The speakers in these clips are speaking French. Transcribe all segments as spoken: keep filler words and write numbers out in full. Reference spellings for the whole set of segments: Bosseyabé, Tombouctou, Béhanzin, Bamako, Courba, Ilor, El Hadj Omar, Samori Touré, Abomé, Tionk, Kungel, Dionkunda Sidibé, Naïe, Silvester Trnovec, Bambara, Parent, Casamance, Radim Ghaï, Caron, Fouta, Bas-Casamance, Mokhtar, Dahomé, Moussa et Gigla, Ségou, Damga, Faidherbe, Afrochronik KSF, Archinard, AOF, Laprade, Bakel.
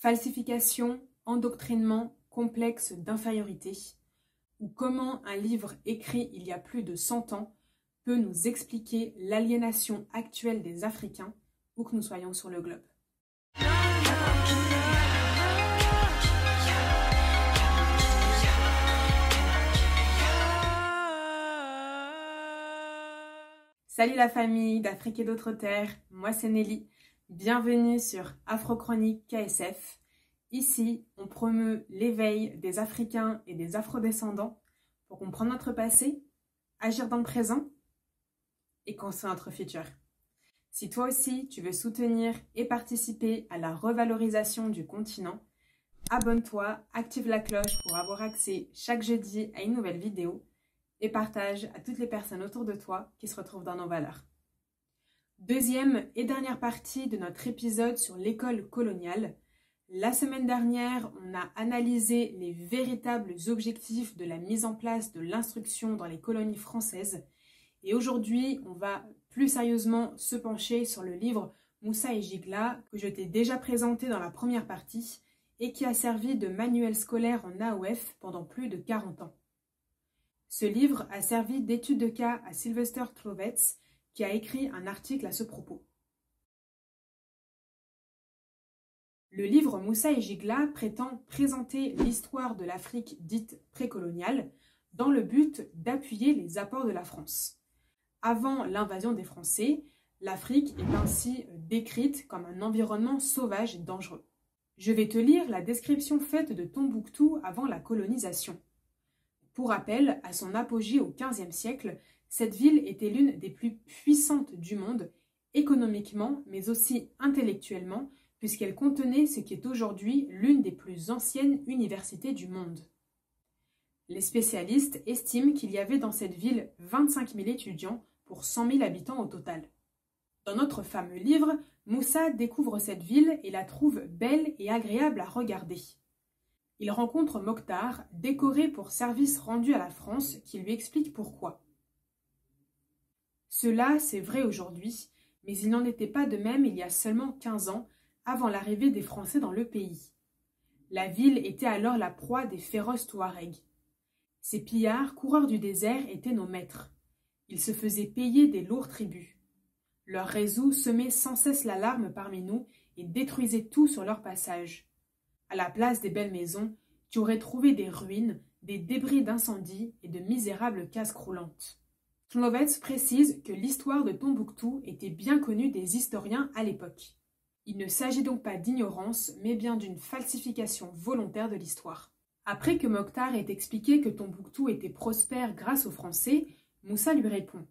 Falsification, endoctrinement, complexe d'infériorité, ou comment un livre écrit il y a plus de cent ans peut nous expliquer l'aliénation actuelle des Africains, où que nous soyons sur le globe. Salut la famille d'Afrique et d'autres terres, moi c'est Nelly, bienvenue sur Afrochronik K S F. Ici, on promeut l'éveil des Africains et des Afrodescendants pour comprendre notre passé, agir dans le présent et construire notre futur. Si toi aussi tu veux soutenir et participer à la revalorisation du continent, abonne-toi, active la cloche pour avoir accès chaque jeudi à une nouvelle vidéo et partage à toutes les personnes autour de toi qui se retrouvent dans nos valeurs. Deuxième et dernière partie de notre épisode sur l'école coloniale. La semaine dernière, on a analysé les véritables objectifs de la mise en place de l'instruction dans les colonies françaises. Et aujourd'hui, on va plus sérieusement se pencher sur le livre Moussa et Gigla, que je t'ai déjà présenté dans la première partie, et qui a servi de manuel scolaire en A O F pendant plus de quarante ans. Ce livre a servi d'étude de cas à Silvester Trnovec, qui a écrit un article à ce propos. Le livre Moussa et Gigla prétend présenter l'histoire de l'Afrique dite précoloniale dans le but d'appuyer les apports de la France. Avant l'invasion des Français, l'Afrique est ainsi décrite comme un environnement sauvage et dangereux. Je vais te lire la description faite de Tombouctou avant la colonisation. Pour rappel, à son apogée au quinzième siècle, cette ville était l'une des plus puissantes du monde, économiquement mais aussi intellectuellement, puisqu'elle contenait ce qui est aujourd'hui l'une des plus anciennes universités du monde. Les spécialistes estiment qu'il y avait dans cette ville vingt-cinq mille étudiants pour cent mille habitants au total. Dans notre fameux livre, Moussa découvre cette ville et la trouve belle et agréable à regarder. Il rencontre Mokhtar, décoré pour service rendu à la France, qui lui explique pourquoi. Cela, c'est vrai aujourd'hui, mais il n'en était pas de même il y a seulement quinze ans, avant l'arrivée des Français dans le pays. La ville était alors la proie des féroces Touaregs. Ces pillards, coureurs du désert, étaient nos maîtres. Ils se faisaient payer des lourds tributs. Leur réseau semait sans cesse l'alarme parmi nous et détruisait tout sur leur passage. À la place des belles maisons, tu aurais trouvé des ruines, des débris d'incendies et de misérables cases croulantes. Trnovec précise que l'histoire de Tombouctou était bien connue des historiens à l'époque. Il ne s'agit donc pas d'ignorance, mais bien d'une falsification volontaire de l'histoire. Après que Mokhtar ait expliqué que Tombouctou était prospère grâce aux Français, Moussa lui répond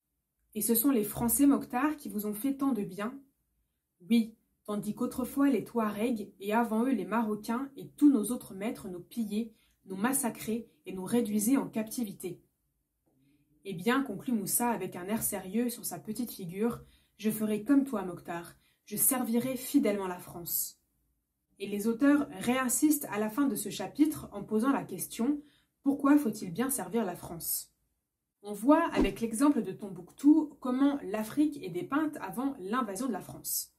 « Et ce sont les Français, Mokhtar, qui vous ont fait tant de bien ?»« Oui, tandis qu'autrefois les Touaregs, et avant eux les Marocains et tous nos autres maîtres nous pillaient, nous massacraient et nous réduisaient en captivité. » Eh bien, conclut Moussa avec un air sérieux sur sa petite figure, « Je ferai comme toi, Mokhtar. » Je servirai fidèlement la France. » Et les auteurs réinsistent à la fin de ce chapitre en posant la question « Pourquoi faut-il bien servir la France ?» On voit avec l'exemple de Tombouctou comment l'Afrique est dépeinte avant l'invasion de la France.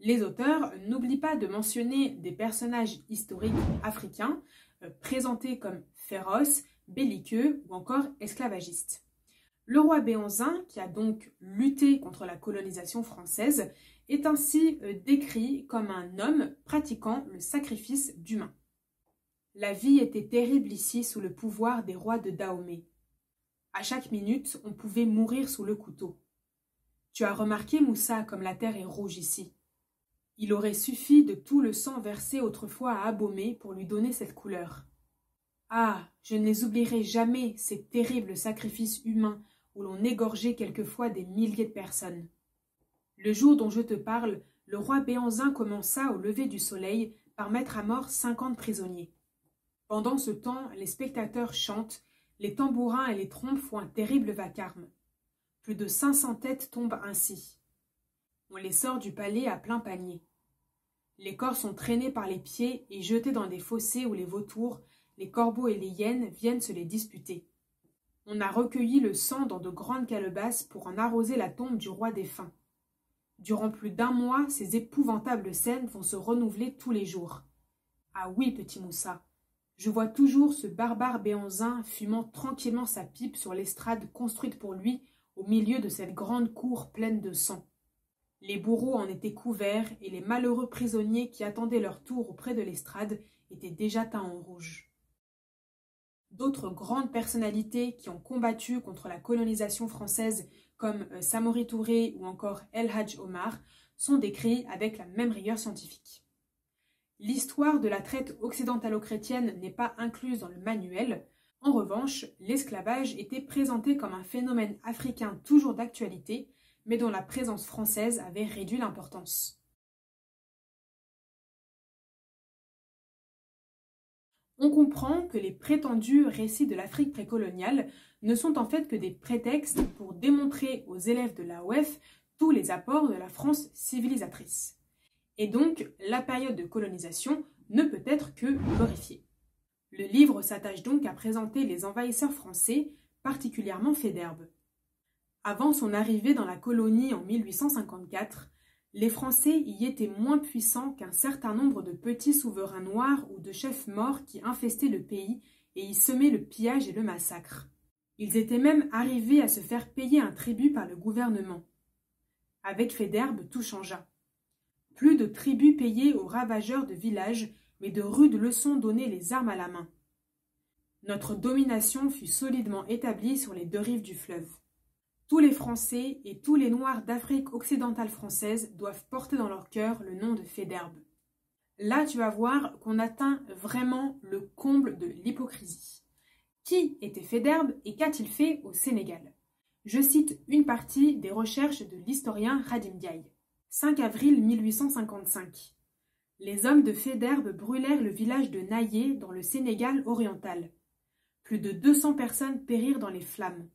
Les auteurs n'oublient pas de mentionner des personnages historiques africains présentés comme féroces, belliqueux ou encore esclavagistes. Le roi Béhanzin, qui a donc lutté contre la colonisation française, est ainsi décrit comme un homme pratiquant le sacrifice d'humains. La vie était terrible ici sous le pouvoir des rois de Dahomé. À chaque minute, on pouvait mourir sous le couteau. Tu as remarqué, Moussa, comme la terre est rouge ici. Il aurait suffi de tout le sang versé autrefois à Abomé pour lui donner cette couleur. Ah, je ne les oublierai jamais, ces terribles sacrifices humains où l'on égorgeait quelquefois des milliers de personnes. Le jour dont je te parle, le roi Béhanzin commença au lever du soleil par mettre à mort cinquante prisonniers. Pendant ce temps, les spectateurs chantent, les tambourins et les trompes font un terrible vacarme. Plus de cinq cents têtes tombent ainsi. On les sort du palais à plein panier. Les corps sont traînés par les pieds et jetés dans des fossés où les vautours, les corbeaux et les hyènes viennent se les disputer. On a recueilli le sang dans de grandes calebasses pour en arroser la tombe du roi défunt. Durant plus d'un mois, ces épouvantables scènes vont se renouveler tous les jours. Ah oui, petit Moussa, je vois toujours ce barbare Béhanzin fumant tranquillement sa pipe sur l'estrade construite pour lui au milieu de cette grande cour pleine de sang. Les bourreaux en étaient couverts et les malheureux prisonniers qui attendaient leur tour auprès de l'estrade étaient déjà teints en rouge. D'autres grandes personnalités qui ont combattu contre la colonisation française comme Samori Touré ou encore El Hadj Omar sont décrits avec la même rigueur scientifique. L'histoire de la traite occidentalo-chrétienne n'est pas incluse dans le manuel. En revanche, l'esclavage était présenté comme un phénomène africain toujours d'actualité, mais dont la présence française avait réduit l'importance. On comprend que les prétendus récits de l'Afrique précoloniale ne sont en fait que des prétextes pour démontrer aux élèves de l'A O F tous les apports de la France civilisatrice. Et donc, la période de colonisation ne peut être que glorifiée. Le livre s'attache donc à présenter les envahisseurs français, particulièrement Faidherbe. Avant son arrivée dans la colonie en mille huit cent cinquante-quatre, les Français y étaient moins puissants qu'un certain nombre de petits souverains noirs ou de chefs morts qui infestaient le pays et y semaient le pillage et le massacre. Ils étaient même arrivés à se faire payer un tribut par le gouvernement. Avec Faidherbe, tout changea. Plus de tribut payé aux ravageurs de villages, mais de rudes leçons données les armes à la main. Notre domination fut solidement établie sur les deux rives du fleuve. Tous les Français et tous les Noirs d'Afrique occidentale française doivent porter dans leur cœur le nom de Faidherbe. Là, tu vas voir qu'on atteint vraiment le comble de l'hypocrisie. Qui était Faidherbe et qu'a-t-il fait au Sénégal? Je cite une partie des recherches de l'historien Radim Ghaï. cinq avril mille huit cent cinquante-cinq. Les hommes de Faidherbe brûlèrent le village de Naïe dans le Sénégal oriental. Plus de deux cents personnes périrent dans les flammes.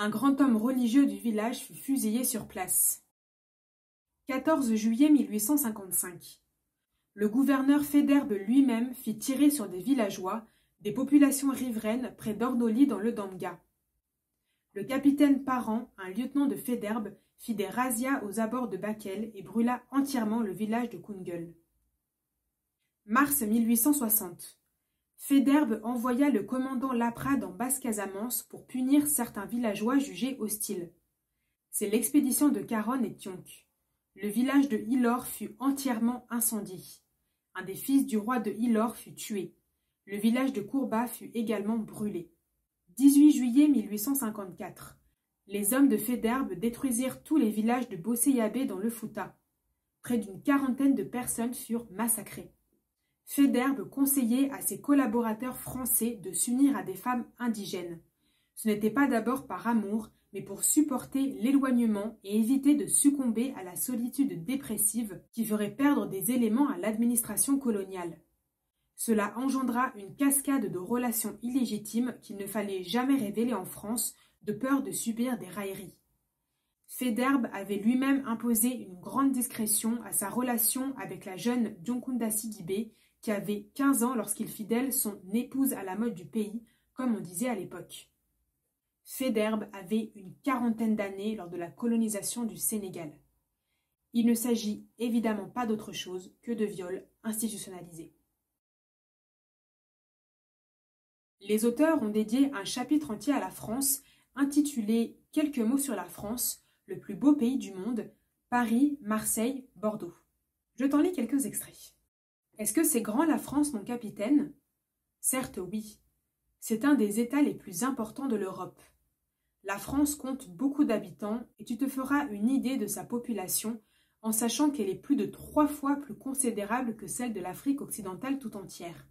Un grand homme religieux du village fut fusillé sur place. quatorze juillet mille huit cent cinquante-cinq. Le gouverneur Faidherbe lui-même fit tirer sur des villageois, des populations riveraines près d'Ordoli dans le Damga. Le capitaine Parent, un lieutenant de Faidherbe, fit des razzias aux abords de Bakel et brûla entièrement le village de Kungel. mars mille huit cent soixante. Faidherbe envoya le commandant Laprade en Bas-Casamance pour punir certains villageois jugés hostiles. C'est l'expédition de Caron et Tionk. Le village de Ilor fut entièrement incendié. Un des fils du roi de Ilor fut tué. Le village de Courba fut également brûlé. dix-huit juillet mille huit cent cinquante-quatre. Les hommes de Faidherbe détruisirent tous les villages de Bosseyabé dans le Fouta. Près d'une quarantaine de personnes furent massacrées. Faidherbe conseillait à ses collaborateurs français de s'unir à des femmes indigènes. Ce n'était pas d'abord par amour, mais pour supporter l'éloignement et éviter de succomber à la solitude dépressive qui ferait perdre des éléments à l'administration coloniale. Cela engendra une cascade de relations illégitimes qu'il ne fallait jamais révéler en France, de peur de subir des railleries. Faidherbe avait lui-même imposé une grande discrétion à sa relation avec la jeune Dionkunda Sidibé, qui avait quinze ans lorsqu'il fit d'elle son épouse à la mode du pays, comme on disait à l'époque. Faidherbe avait une quarantaine d'années lors de la colonisation du Sénégal. Il ne s'agit évidemment pas d'autre chose que de viols institutionnalisés. Les auteurs ont dédié un chapitre entier à la France, intitulé « Quelques mots sur la France, le plus beau pays du monde, Paris, Marseille, Bordeaux ». Je t'en lis quelques extraits. Est-ce que c'est grand la France, mon capitaine? Certes, oui. C'est un des États les plus importants de l'Europe. La France compte beaucoup d'habitants et tu te feras une idée de sa population en sachant qu'elle est plus de trois fois plus considérable que celle de l'Afrique occidentale tout entière.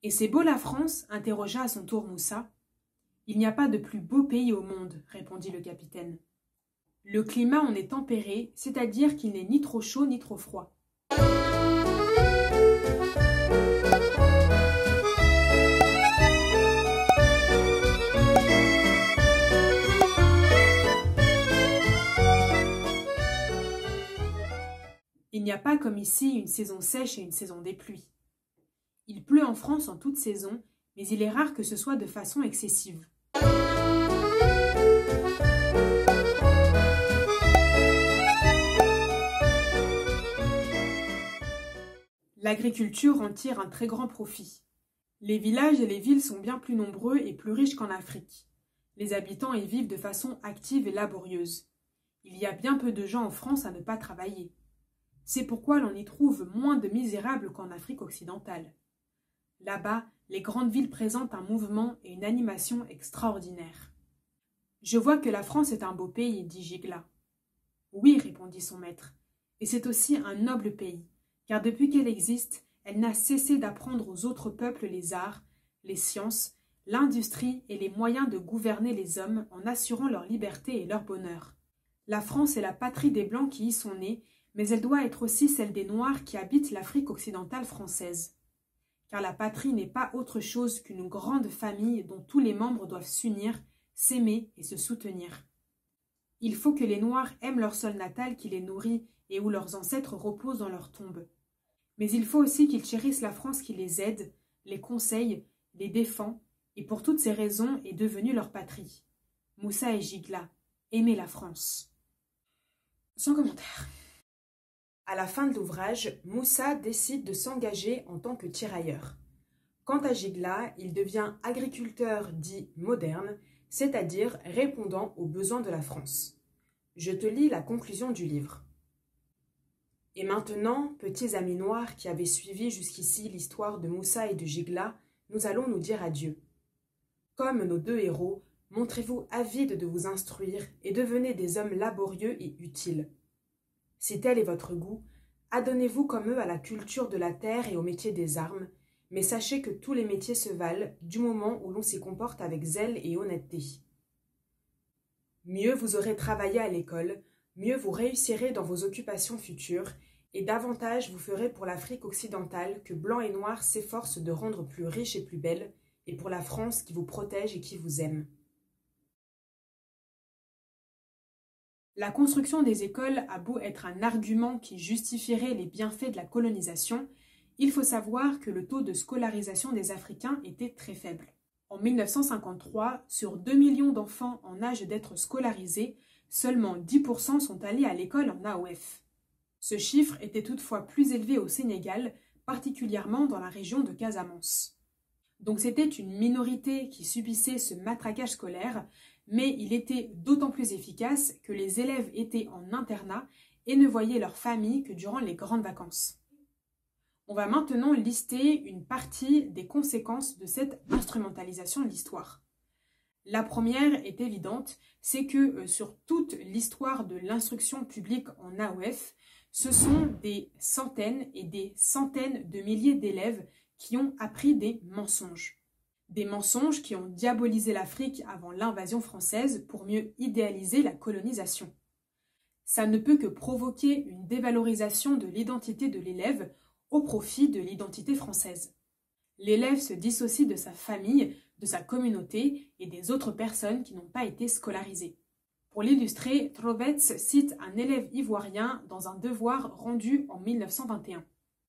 « Et c'est beau la France ?» interrogea à son tour Moussa. « Il n'y a pas de plus beau pays au monde, » répondit le capitaine. « Le climat en est tempéré, c'est-à-dire qu'il n'est ni trop chaud ni trop froid. » Il n'y a pas comme ici une saison sèche et une saison des pluies. Il pleut en France en toute saison, mais il est rare que ce soit de façon excessive. L'agriculture en tire un très grand profit. Les villages et les villes sont bien plus nombreux et plus riches qu'en Afrique. Les habitants y vivent de façon active et laborieuse. Il y a bien peu de gens en France à ne pas travailler. C'est pourquoi l'on y trouve moins de misérables qu'en Afrique occidentale. Là-bas, les grandes villes présentent un mouvement et une animation extraordinaires. « Je vois que la France est un beau pays, » dit Gigla. « Oui, » répondit son maître, « et c'est aussi un noble pays, car depuis qu'elle existe, elle n'a cessé d'apprendre aux autres peuples les arts, les sciences, l'industrie et les moyens de gouverner les hommes en assurant leur liberté et leur bonheur. La France est la patrie des Blancs qui y sont nés, mais elle doit être aussi celle des Noirs qui habitent l'Afrique occidentale française. Car la patrie n'est pas autre chose qu'une grande famille dont tous les membres doivent s'unir, s'aimer et se soutenir. Il faut que les Noirs aiment leur sol natal qui les nourrit et où leurs ancêtres reposent dans leurs tombes. Mais il faut aussi qu'ils chérissent la France qui les aide, les conseille, les défend, et pour toutes ces raisons est devenue leur patrie. Moussa et Gigla, aimez la France. » Sans commentaire. À la fin de l'ouvrage, Moussa décide de s'engager en tant que tirailleur. Quant à Gigla, il devient agriculteur dit moderne, c'est-à-dire répondant aux besoins de la France. Je te lis la conclusion du livre. « Et maintenant, petits amis noirs qui avaient suivi jusqu'ici l'histoire de Moussa et de Gigla, nous allons nous dire adieu. Comme nos deux héros, montrez-vous avides de vous instruire et devenez des hommes laborieux et utiles. Si tel est votre goût, adonnez-vous comme eux à la culture de la terre et au métier des armes, mais sachez que tous les métiers se valent du moment où l'on s'y comporte avec zèle et honnêteté. Mieux vous aurez travaillé à l'école, mieux vous réussirez dans vos occupations futures, et davantage vous ferez pour l'Afrique occidentale que Blancs et Noirs s'efforcent de rendre plus riche et plus belle, et pour la France qui vous protège et qui vous aime. » La construction des écoles a beau être un argument qui justifierait les bienfaits de la colonisation, il faut savoir que le taux de scolarisation des Africains était très faible. En mille neuf cent cinquante-trois, sur deux millions d'enfants en âge d'être scolarisés, seulement dix pour cent sont allés à l'école en A O F. Ce chiffre était toutefois plus élevé au Sénégal, particulièrement dans la région de Casamance. Donc c'était une minorité qui subissait ce matraquage scolaire, mais il était d'autant plus efficace que les élèves étaient en internat et ne voyaient leur famille que durant les grandes vacances. On va maintenant lister une partie des conséquences de cette instrumentalisation de l'histoire. La première est évidente, c'est que sur toute l'histoire de l'instruction publique en A O F, ce sont des centaines et des centaines de milliers d'élèves qui ont appris des mensonges. Des mensonges qui ont diabolisé l'Afrique avant l'invasion française pour mieux idéaliser la colonisation. Ça ne peut que provoquer une dévalorisation de l'identité de l'élève au profit de l'identité française. L'élève se dissocie de sa famille, de sa communauté et des autres personnes qui n'ont pas été scolarisées. Pour l'illustrer, Trnovec cite un élève ivoirien dans un devoir rendu en mille neuf cent vingt et un.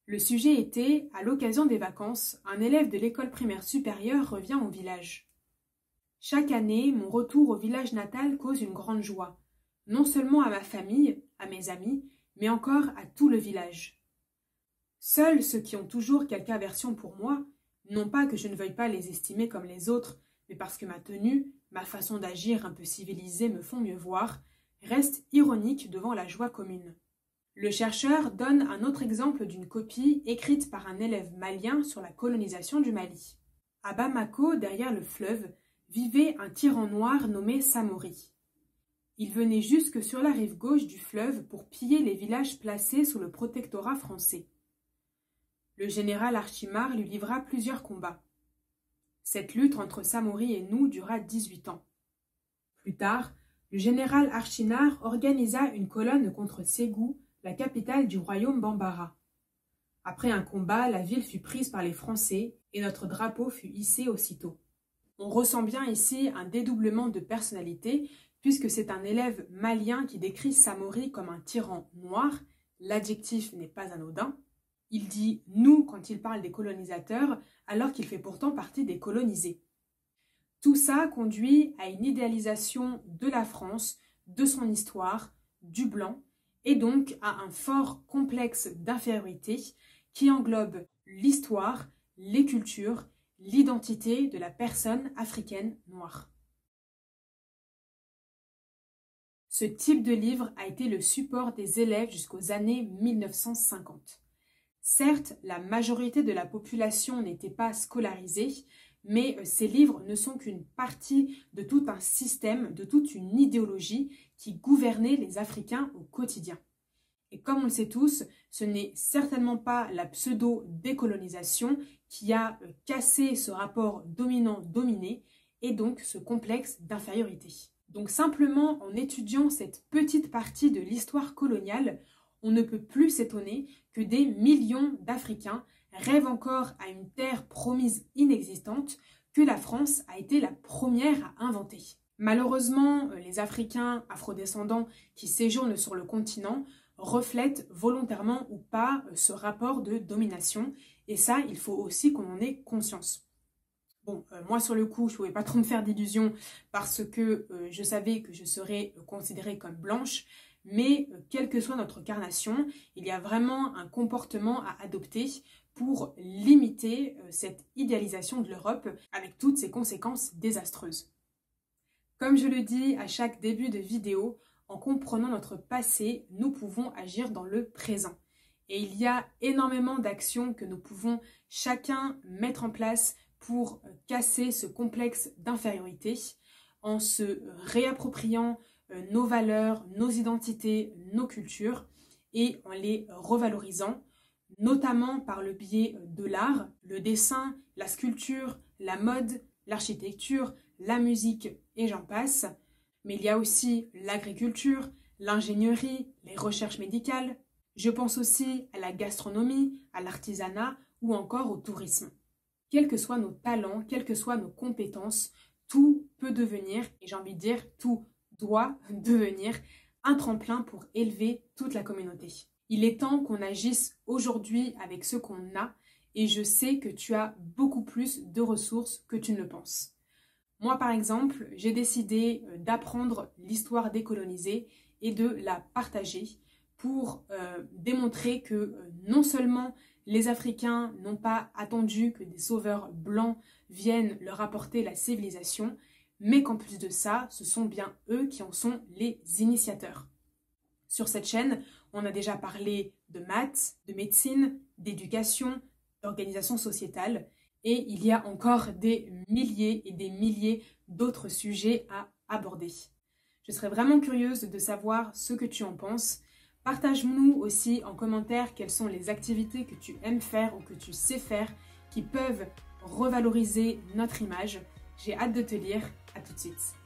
Le sujet était, à l'occasion des vacances, un élève de l'école primaire supérieure revient au village. « Chaque année, mon retour au village natal cause une grande joie, non seulement à ma famille, à mes amis, mais encore à tout le village. Seuls ceux qui ont toujours quelque aversion pour moi, non pas que je ne veuille pas les estimer comme les autres, mais parce que ma tenue, ma façon d'agir un peu civilisée me font mieux voir, restent ironiques devant la joie commune. » Le chercheur donne un autre exemple d'une copie écrite par un élève malien sur la colonisation du Mali. À Bamako, derrière le fleuve, vivait un tyran noir nommé Samori. Il venait jusque sur la rive gauche du fleuve pour piller les villages placés sous le protectorat français. Le général Archinard lui livra plusieurs combats. Cette lutte entre Samori et nous dura dix-huit ans. Plus tard, le général Archinard organisa une colonne contre Ségou, la capitale du royaume Bambara. Après un combat, la ville fut prise par les Français et notre drapeau fut hissé aussitôt. On ressent bien ici un dédoublement de personnalité puisque c'est un élève malien qui décrit Samori comme un tyran noir L'adjectif n'est pas anodin. Il dit « nous » quand il parle des colonisateurs, alors qu'il fait pourtant partie des colonisés. Tout ça conduit à une idéalisation de la France, de son histoire, du blanc, et donc à un fort complexe d'infériorité qui englobe l'histoire, les cultures, l'identité de la personne africaine noire. Ce type de livre a été le support des élèves jusqu'aux années mille neuf cent cinquante. Certes, la majorité de la population n'était pas scolarisée, mais ces livres ne sont qu'une partie de tout un système, de toute une idéologie qui gouvernait les Africains au quotidien. Et comme on le sait tous, ce n'est certainement pas la pseudo-décolonisation qui a cassé ce rapport dominant-dominé et donc ce complexe d'infériorité. Donc simplement en étudiant cette petite partie de l'histoire coloniale, on ne peut plus s'étonner que des millions d'Africains rêvent encore à une terre promise inexistante que la France a été la première à inventer. Malheureusement, les Africains afrodescendants qui séjournent sur le continent reflètent volontairement ou pas ce rapport de domination, et ça, il faut aussi qu'on en ait conscience. Bon, euh, moi sur le coup, je ne pouvais pas trop me faire d'illusions parce que euh, je savais que je serais euh, considérée comme blanche, mais euh, quelle que soit notre carnation, il y a vraiment un comportement à adopter pour limiter euh, cette idéalisation de l'Europe avec toutes ses conséquences désastreuses. Comme je le dis à chaque début de vidéo, en comprenant notre passé, nous pouvons agir dans le présent. Et il y a énormément d'actions que nous pouvons chacun mettre en place pour casser ce complexe d'infériorité en se réappropriant nos valeurs, nos identités, nos cultures et en les revalorisant, notamment par le biais de l'art, le dessin, la sculpture, la mode, l'architecture, la musique et j'en passe. Mais il y a aussi l'agriculture, l'ingénierie, les recherches médicales. Je pense aussi à la gastronomie, à l'artisanat ou encore au tourisme. Quels que soient nos talents, quelles que soient nos compétences, tout peut devenir, et j'ai envie de dire, tout doit devenir un tremplin pour élever toute la communauté. Il est temps qu'on agisse aujourd'hui avec ce qu'on a, et je sais que tu as beaucoup plus de ressources que tu ne le penses. Moi, par exemple, j'ai décidé d'apprendre l'histoire décolonisée et de la partager pour euh, démontrer que euh, non seulement les Africains n'ont pas attendu que des sauveurs blancs viennent leur apporter la civilisation, mais qu'en plus de ça, ce sont bien eux qui en sont les initiateurs. Sur cette chaîne, on a déjà parlé de maths, de médecine, d'éducation, d'organisation sociétale, et il y a encore des milliers et des milliers d'autres sujets à aborder. Je serais vraiment curieuse de savoir ce que tu en penses. Partage-nous aussi en commentaire quelles sont les activités que tu aimes faire ou que tu sais faire qui peuvent revaloriser notre image. J'ai hâte de te lire. À tout de suite.